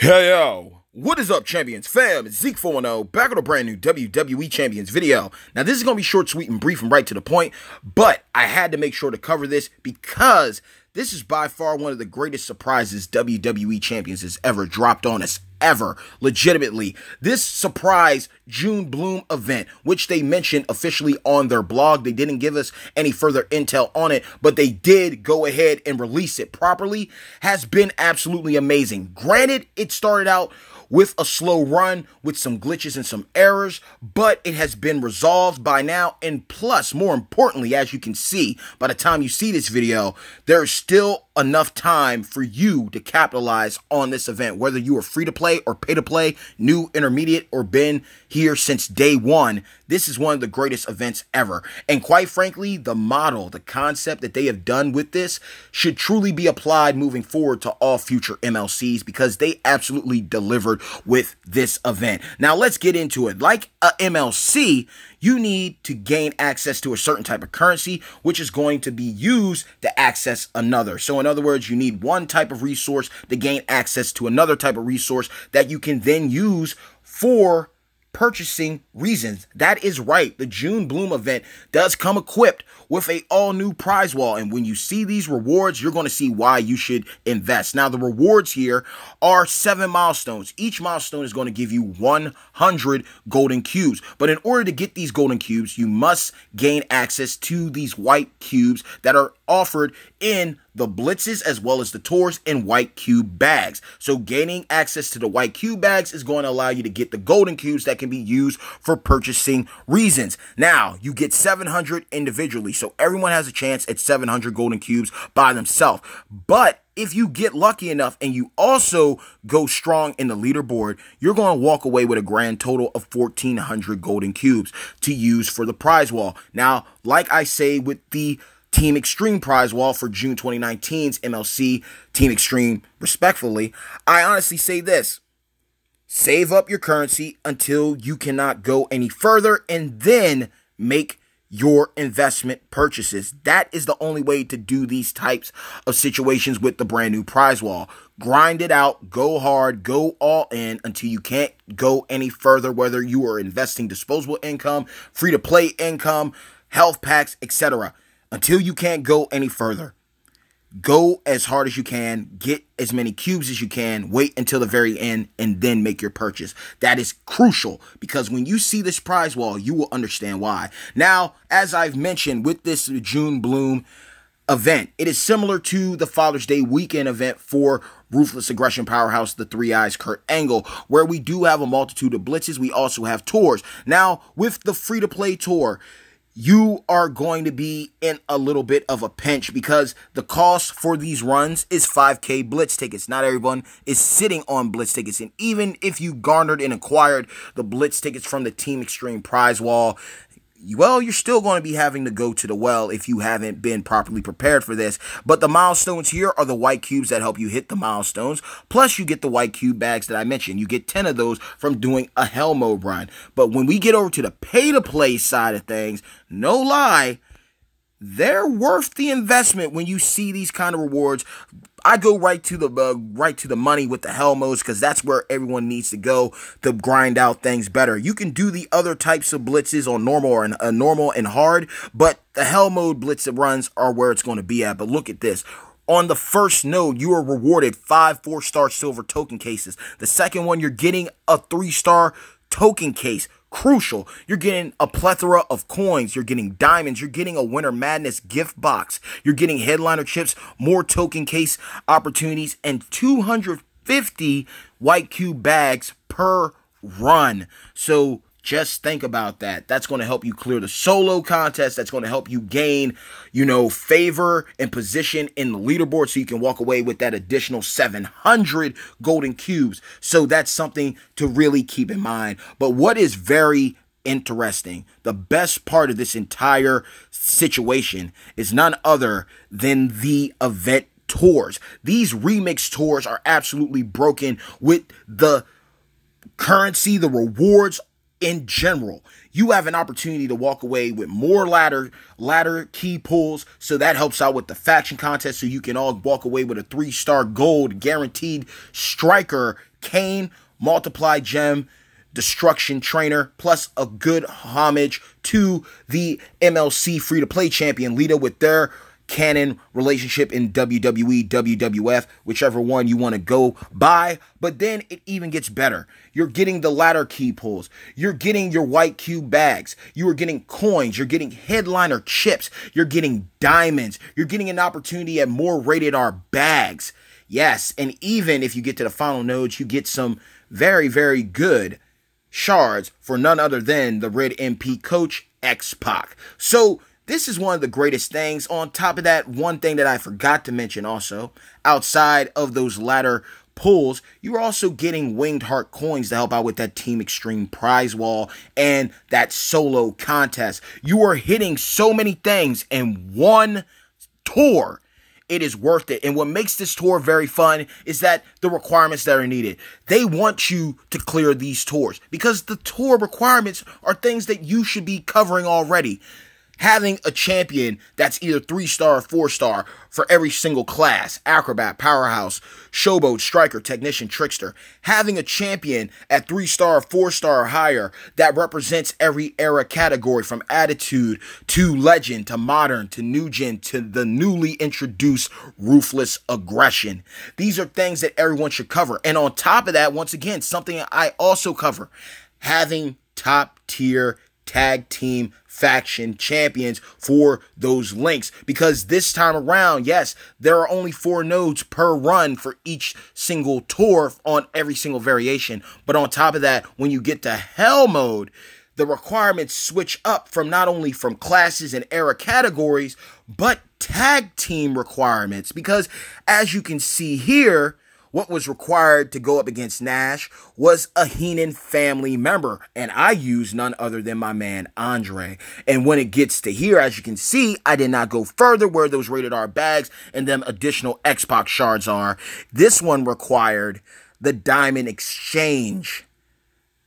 Hey yo, what is up Champions fam, it's Zeke410 back on a brand new WWE Champions video. Now this is going to be short, sweet, and brief and right to the point, but I had to make sure to cover this because this is by far one of the greatest surprises WWE Champions has ever dropped on us. Ever. Legitimately. This surprise June Bloom event, which they mentioned officially on their blog. They didn't give us any further intel on it, but they did go ahead and release it properly, has been absolutely amazing. Granted, it started out with a slow run, with some glitches and some errors, but it has been resolved by now, and plus, more importantly, as you can see, by the time you see this video, there's still enough time for you to capitalize on this event, whether you are free to play or pay to play, new, intermediate, or been here since day one. This is one of the greatest events ever, and quite frankly, the model, the concept that they have done with this should truly be applied moving forward to all future MLCs, because they absolutely delivered with this event. Now let's get into it. Like a MLC, you need to gain access to a certain type of currency, which is going to be used to access another. So in other words, you need one type of resource to gain access to another type of resource that you can then use for purchasing reasons. That is right. The June Bloom event does come equipped with a all new prize wall. And when you see these rewards, you're going to see why you should invest. Now, the rewards here are 7 milestones. Each milestone is going to give you 100 golden cubes. But in order to get these golden cubes, you must gain access to these white cubes that are offered in the blitzes as well as the tours in white cube bags. So gaining access to the white cube bags is going to allow you to get the golden cubes that can be used for purchasing reasons. Now you get 700 individually, so everyone has a chance at 700 golden cubes by themselves. But if you get lucky enough and you also go strong in the leaderboard, you're going to walk away with a grand total of 1,400 golden cubes to use for the prize wall. Now, like I say with the Team Extreme prize wall for June 2019's MLC, Team Extreme, respectfully, I honestly say this. Save up your currency until you cannot go any further and then make your investment purchases. That is the only way to do these types of situations with the brand new prize wall. Grind it out, go hard, go all in until you can't go any further, whether you are investing disposable income, free-to-play income, health packs, etc. Until you can't go any further, go as hard as you can, get as many cubes as you can, wait until the very end, and then make your purchase. That is crucial, because when you see this prize wall, you will understand why. Now, as I've mentioned with this June Bloom event, it is similar to the Father's Day weekend event for Ruthless Aggression Powerhouse, the Three Eyes Kurt Angle, where we do have a multitude of blitzes. We also have tours. Now, with the free-to-play tour, you are going to be in a little bit of a pinch because the cost for these runs is 5K blitz tickets. Not everyone is sitting on blitz tickets. And even if you garnered and acquired the blitz tickets from the Team Extreme prize wall, well, you're still going to be having to go to the well if you haven't been properly prepared for this. But the milestones here are the white cubes that help you hit the milestones. Plus, you get the white cube bags that I mentioned. You get 10 of those from doing a hell mode run. But when we get over to the pay-to-play side of things, no lie, they're worth the investment when you see these kind of rewards. I go right to the money with the hell modes, because that's where everyone needs to go to grind out things better. You can do the other types of blitzes on normal or normal and hard, but the hell mode blitz runs are where it's going to be at. But look at this. On the first node, you are rewarded 5 4-star silver token cases. The second one, you're getting a 3-star token case. Crucial. You're getting a plethora of coins. You're getting diamonds. You're getting a Winter Madness gift box. You're getting headliner chips, more token case opportunities, and 250 white cube bags per run. So just think about that. That's going to help you clear the solo contest. That's going to help you gain, favor and position in the leaderboard, so you can walk away with that additional 700 golden cubes. So that's something to really keep in mind. But what is very interesting, the best part of this entire situation is none other than the event tours. These remix tours are absolutely broken with the currency, the rewards. In general, you have an opportunity to walk away with more ladder key pulls, so that helps out with the faction contest, so you can all walk away with a 3-star gold guaranteed striker Kane, Multiply Gem, Destruction Trainer, plus a good homage to the MLC free-to-play champion Lita with their canon relationship in WWE, WWF, whichever one you want to go by. But then it even gets better. You're getting the ladder key pulls. You're getting your white cube bags. You are getting coins. You're getting headliner chips. You're getting diamonds. You're getting an opportunity at more rated R bags. Yes, and even if you get to the final nodes, you get some very, very good shards for none other than the Red MP coach, X-Pac. So this is one of the greatest things. On top of that, one thing that I forgot to mention also, outside of those latter pulls, you are also getting Winged Heart coins to help out with that Team Extreme prize wall and that solo contest. You are hitting so many things in one tour. It is worth it. And what makes this tour very fun is that the requirements that are needed. They want you to clear these tours because the tour requirements are things that you should be covering already. Having a champion that's either 3-star or 4-star for every single class, acrobat, powerhouse, showboat, striker, technician, trickster. Having a champion at 3-star or 4-star or higher that represents every era category from attitude to legend to modern to new gen to the newly introduced ruthless aggression. These are things that everyone should cover. And on top of that, once again, something I also cover, having top tier tag team faction champions for those links, because this time around, yes, there are only 4 nodes per run for each single tour on every single variation. But on top of that, when you get to hell mode, the requirements switch up from not only from classes and era categories, but tag team requirements, because as you can see here, what was required to go up against Nash was a Heenan family member, and I use none other than my man Andre. And when it gets to here, as you can see, I did not go further where those rated R bags and them additional X-Pac shards are. This one required the Diamond Exchange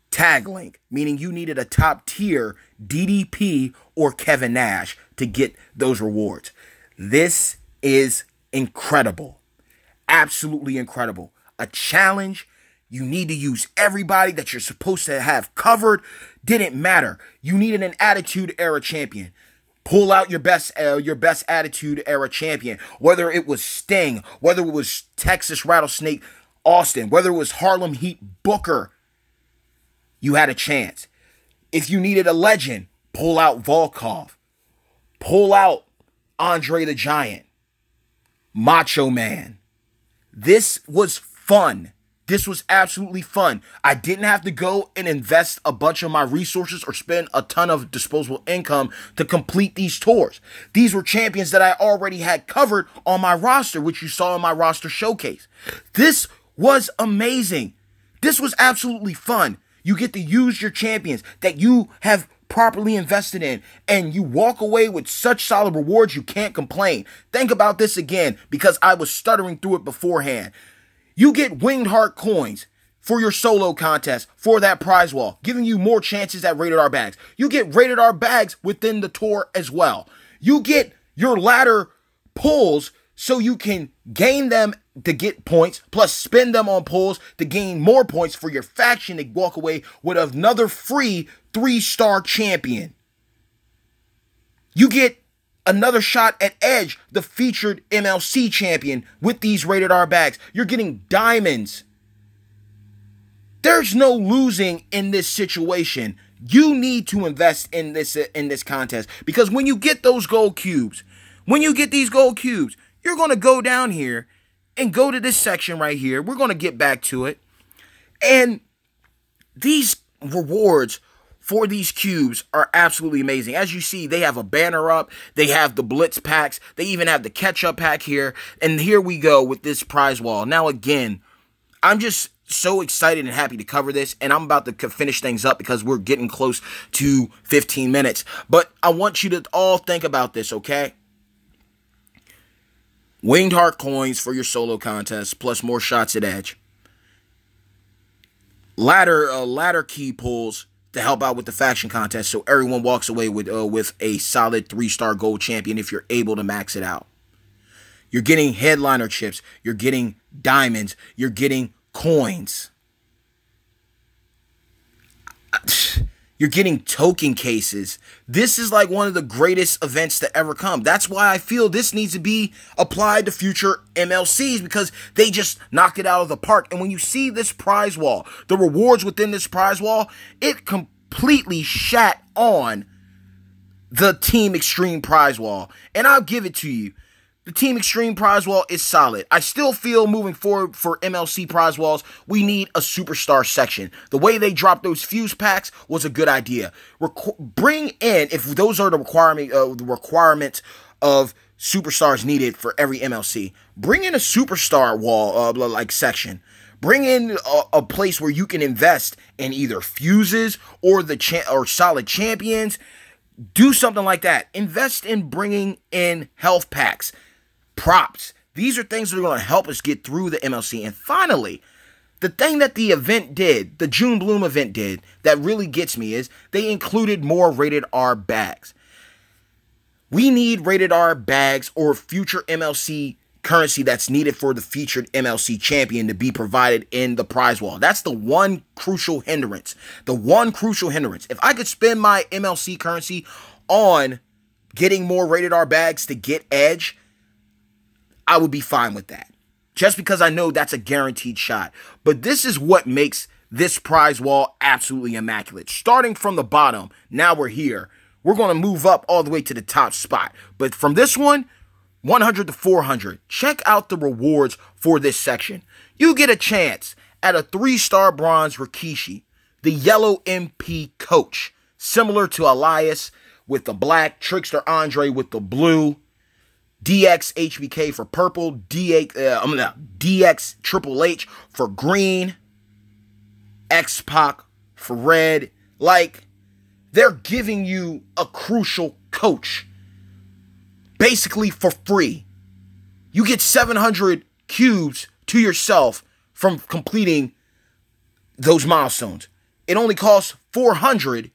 tag link, meaning you needed a top tier DDP or Kevin Nash to get those rewards. This is incredible. Absolutely incredible. A challenge. You need to use everybody that you're supposed to have covered. Didn't matter. You needed an attitude era champion. Pull out your best attitude era champion. Whether it was Sting, whether it was Texas Rattlesnake Austin, whether it was Harlem Heat Booker, you had a chance. If you needed a legend, pull out Volkov. Pull out Andre the Giant. Macho Man. This was fun. This was absolutely fun. I didn't have to go and invest a bunch of my resources or spend a ton of disposable income to complete these tours. These were champions that I already had covered on my roster, which you saw in my roster showcase. This was amazing. This was absolutely fun. You get to use your champions that you have properly invested in, and you walk away with such solid rewards you can't complain. Think about this again, because I was stuttering through it beforehand. You get Winged Heart coins for your solo contest for that prize wall, giving you more chances at rated R bags. You get rated R bags within the tour as well. You get your ladder pulls so you can gain them to get points, plus spend them on pulls to gain more points for your faction to walk away with another free 3-star champion. You get another shot at Edge, the featured MLC champion, with these rated R bags. You're getting diamonds. There's no losing in this situation. You need to invest in this contest, because when you get those gold cubes, when you get these gold cubes, you're going to go down here and go to this section right here. We're going to get back to it. And these rewards for these cubes are absolutely amazing. As you see, they have a banner up. They have the blitz packs. They even have the catch-up pack here. And here we go with this prize wall. Now, again, I'm just so excited and happy to cover this. And I'm about to finish things up because we're getting close to 15 minutes. But I want you to all think about this, okay? Winged Heart coins for your solo contest, plus more shots at Edge. Ladder key pulls to help out with the faction contest, so everyone walks away with a solid 3-star gold champion if you're able to max it out. You're getting headliner chips. You're getting diamonds. You're getting coins. you're getting token cases. This is like one of the greatest events to ever come. That's why I feel this needs to be applied to future MLCs, because they just knocked it out of the park. And when you see this prize wall, the rewards within this prize wall, it completely shat on the Team Extreme prize wall. And I'll give it to you. The Team Extreme prize wall is solid. I still feel moving forward for MLC prize walls, we need a superstar section. The way they dropped those fuse packs was a good idea. Bring in, if those are the requirements of superstars needed for every MLC, bring in a superstar wall like section. Bring in a place where you can invest in either fuses or or solid champions. Do something like that. Invest in bringing in health packs. Props. These are things that are going to help us get through the MLC. And finally, the thing that the event did, the June Bloom event did, that really gets me is they included more rated R bags. We need rated R bags or future MLC currency that's needed for the featured MLC champion to be provided in the prize wall. That's the one crucial hindrance. The one crucial hindrance. If I could spend my MLC currency on getting more rated R bags to get Edge, I would be fine with that, just because I know that's a guaranteed shot. But this is what makes this prize wall absolutely immaculate. Starting from the bottom, now we're here. We're going to move up all the way to the top spot. But from this one, 100 to 400, check out the rewards for this section. You get a chance at a 3-star bronze Rikishi, the yellow MP coach, similar to Elias with the black, Trickster Andre with the blue, DX HBK for purple, DX Triple H for green, X-Pac for red. Like, they're giving you a crucial coach basically for free. You get 700 cubes to yourself from completing those milestones. It only costs 400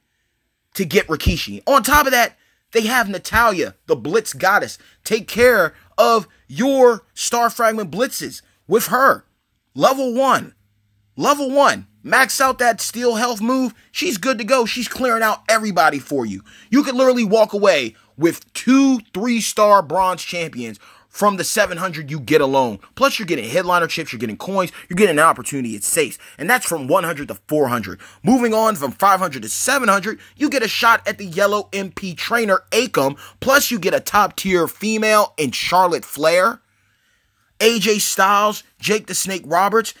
to get Rikishi. On top of that, they have Natalia, the Blitz goddess, take care of your star fragment blitzes with her. Level 1. Max out that steel health move. She's good to go. She's clearing out everybody for you. You could literally walk away with 2 3-star bronze champions from the 700 you get alone. Plus, you're getting headliner chips, you're getting coins, you're getting an opportunity at safes. And that's from 100 to 400. Moving on from 500 to 700, you get a shot at the yellow MP trainer, Akeem. Plus, you get a top-tier female in Charlotte Flair, AJ Styles, Jake the Snake Roberts.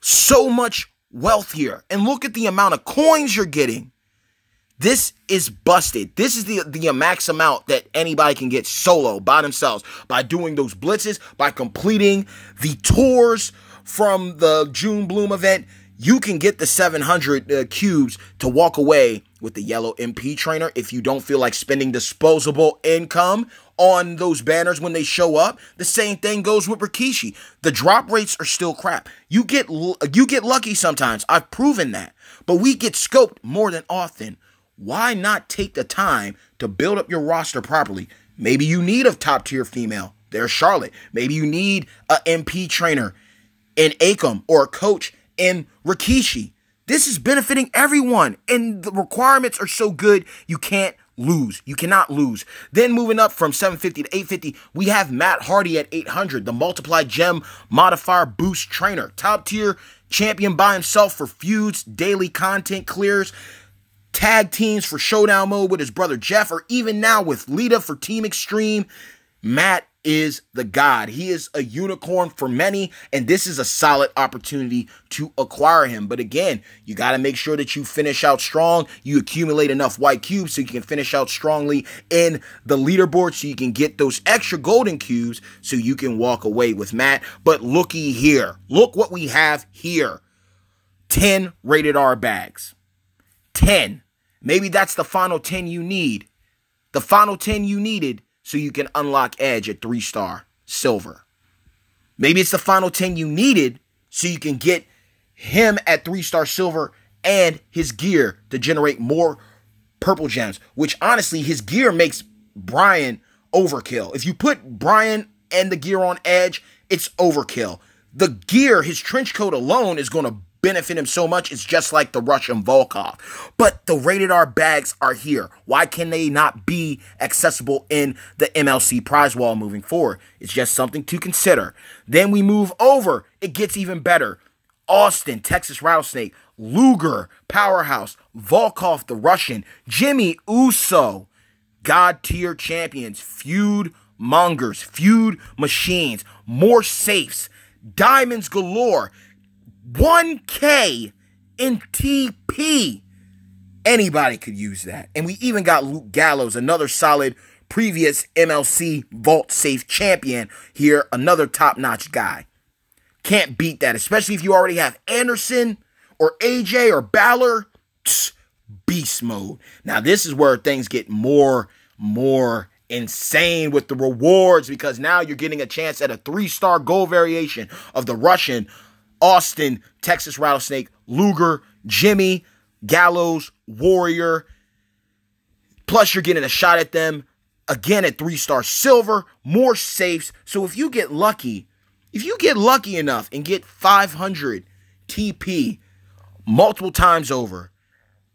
So much wealth here. And look at the amount of coins you're getting. This is busted. This is the max amount that anybody can get solo by themselves, by doing those blitzes, by completing the tours from the June Bloom event. You can get the 700 cubes to walk away with the yellow MP trainer if you don't feel like spending disposable income on those banners when they show up. The same thing goes with Rikishi. The drop rates are still crap. You get lucky sometimes. I've proven that. But we get scoped more than often. Why not take the time to build up your roster properly? Maybe you need a top-tier female. There's Charlotte. Maybe you need a MP trainer in Akeem or a coach in Rikishi. This is benefiting everyone, and the requirements are so good you can't lose. You cannot lose. Then moving up from 750 to 850, we have Matt Hardy at 800, the Multiply Gem Modifier Boost Trainer, top-tier champion by himself for feuds, daily content clears, tag teams for showdown mode with his brother Jeff, or even now with Lita for Team Extreme. Matt is the god. He is a unicorn for many, and this is a solid opportunity to acquire him. But again, you got to make sure that you finish out strong. You accumulate enough white cubes so you can finish out strongly in the leaderboard, so you can get those extra golden cubes so you can walk away with Matt. But looky here. Look what we have here. 10 rated R bags. 10. Maybe that's the final 10 you need. The final 10 you needed so you can unlock Edge at 3-star silver. Maybe it's the final 10 you needed so you can get him at 3-star silver and his gear to generate more purple gems, which honestly, his gear makes Brian overkill. If you put Brian and the gear on Edge, it's overkill. The gear, his trench coat alone, is going to benefit him so much. It's just like the Russian Volkov. But the rated R bags are here. Why can they not be accessible in the MLC prize wall moving forward? It's just something to consider. Then we move over. It gets even better. Austin, Texas Rattlesnake, Luger, Powerhouse, Volkov, the Russian, Jimmy Uso, God-tier champions, feud mongers, feud machines, more safes, diamonds galore, 1K in TP. Anybody could use that. And we even got Luke Gallows, another solid previous MLC vault safe champion here, another top-notch guy. Can't beat that, especially if you already have Anderson or AJ or Balor. Beast mode. Now, this is where things get more insane with the rewards, because now you're getting a chance at a 3-star gold variation of the Russian, Austin, Texas Rattlesnake, Luger, Jimmy, Gallows, Warrior. Plus, you're getting a shot at them again at 3-star silver, more safes. So if you get lucky, enough and get 500 TP multiple times over,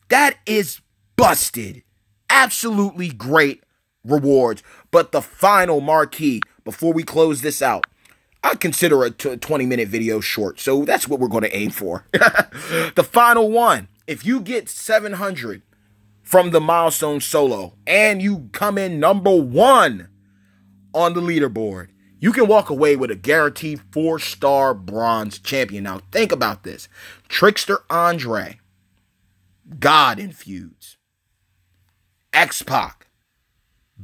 that is busted. Absolutely great rewards. But the final marquee, before we close this out, I consider a 20-minute video short, so that's what we're going to aim for. The final one, if you get 700 from the milestone solo and you come in number one on the leaderboard, you can walk away with a guaranteed 4-star bronze champion. Now, think about this. Trickster Andre, God in feuds. X-Pac,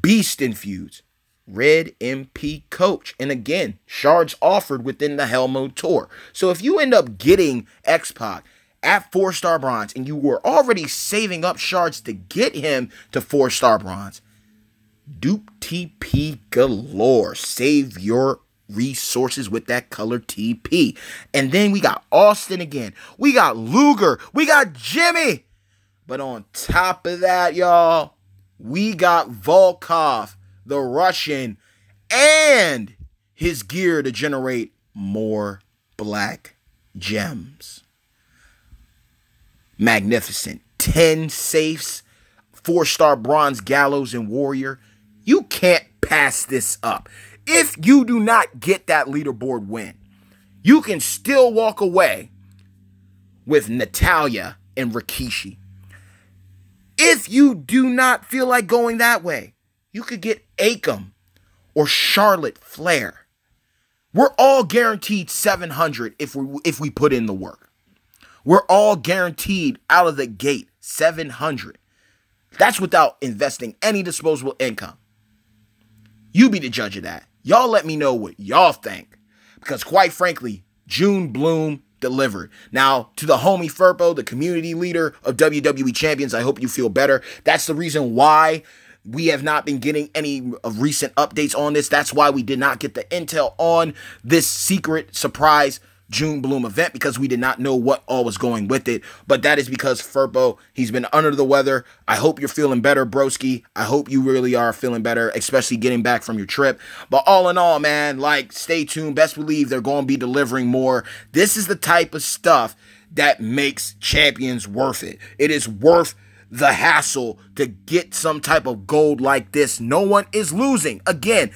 Beast in feuds. Red MP Coach. And again, shards offered within the Hell Mode Tour. So if you end up getting X-Pac at 4-star bronze and you were already saving up shards to get him to 4-star bronze, dupe TP galore. Save your resources with that color TP. And then we got Austin again. We got Luger. We got Jimmy. But on top of that, y'all, we got Volkov, the Russian, and his gear to generate more black gems. Magnificent. 10 safes, 4-star bronze Gallows and Warrior. You can't pass this up. If you do not get that leaderboard win, you can still walk away with Natalia and Rikishi. If you do not feel like going that way, you could get Akeem or Charlotte Flair. We're all guaranteed 700 if we put in the work. We're all guaranteed out of the gate 700. That's without investing any disposable income. You be the judge of that. Y'all let me know what y'all think. Because quite frankly, June Bloom delivered. Now, to the homie Firpo, the community leader of WWE Champions, I hope you feel better. That's the reason why we have not been getting any recent updates on this. That's why we did not get the intel on this secret surprise June Bloom event, because we did not know what all was going with it. But that is because Firpo, he's been under the weather. I hope you're feeling better, broski. I hope you really are feeling better, especially getting back from your trip. But all in all, man, like, stay tuned. Best believe they're going to be delivering more. This is the type of stuff that makes champions worth it. It is worth the hassle to get some type of gold like this. No one is losing. Again,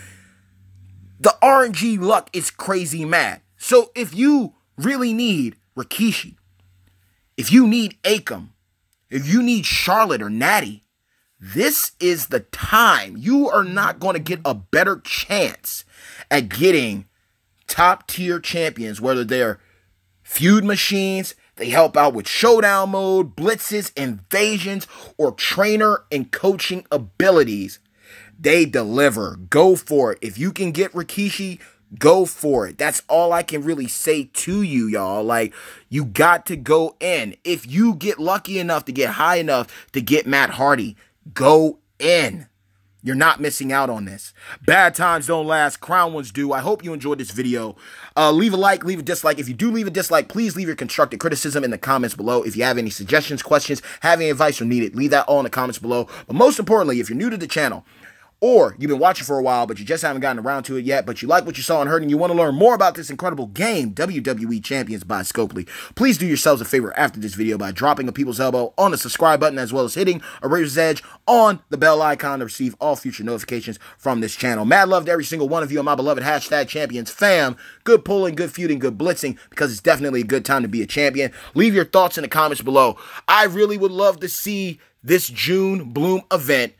the RNG luck is crazy mad. So if you really need Rikishi, if you need Akeem, if you need Charlotte or Natty, this is the time. You are not going to get a better chance at getting top-tier champions, whether they're feud machines, they help out with showdown mode, blitzes, invasions, or trainer and coaching abilities. They deliver. Go for it. If you can get Rikishi, go for it. That's all I can really say to you, y'all. Like, you got to go in. If you get lucky enough to get high enough to get Matt Hardy, go in. You're not missing out on this. Bad times don't last. Crown ones do. I hope you enjoyed this video. Leave a like, leave a dislike. If you do leave a dislike, please leave your constructive criticism in the comments below. If you have any suggestions, questions, have any advice or need it, leave that all in the comments below. But most importantly, if you're new to the channel, or you've been watching for a while, but you just haven't gotten around to it yet, but you like what you saw and heard, and you want to learn more about this incredible game, WWE Champions by Scopely, please do yourselves a favor after this video by dropping a People's Elbow on the subscribe button, as well as hitting a Razor's Edge on the bell icon to receive all future notifications from this channel. Mad love to every single one of you on my beloved hashtag Champions fam. Good pulling, good feuding, good blitzing, because it's definitely a good time to be a champion. Leave your thoughts in the comments below. I really would love to see this June Bloom event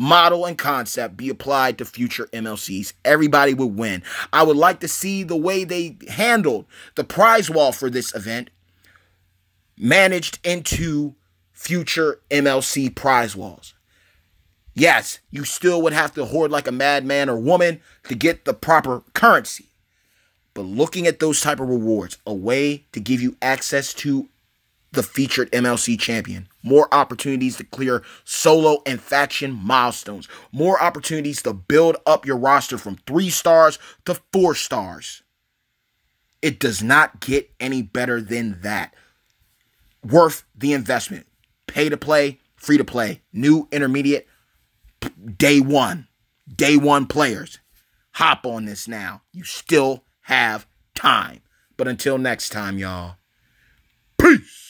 model and concept be applied to future MLCs. Everybody would win. I would like to see the way they handled the prize wall for this event managed into future MLC prize walls. Yes, you still would have to hoard like a madman or woman to get the proper currency. But looking at those type of rewards, a way to give you access to the featured MLC champion, more opportunities to clear solo and faction milestones, more opportunities to build up your roster from 3 stars to 4 stars. It does not get any better than that. Worth the investment. Pay to play, free to play, new, intermediate, day one players. Hop on this now. You still have time. But until next time, y'all, peace.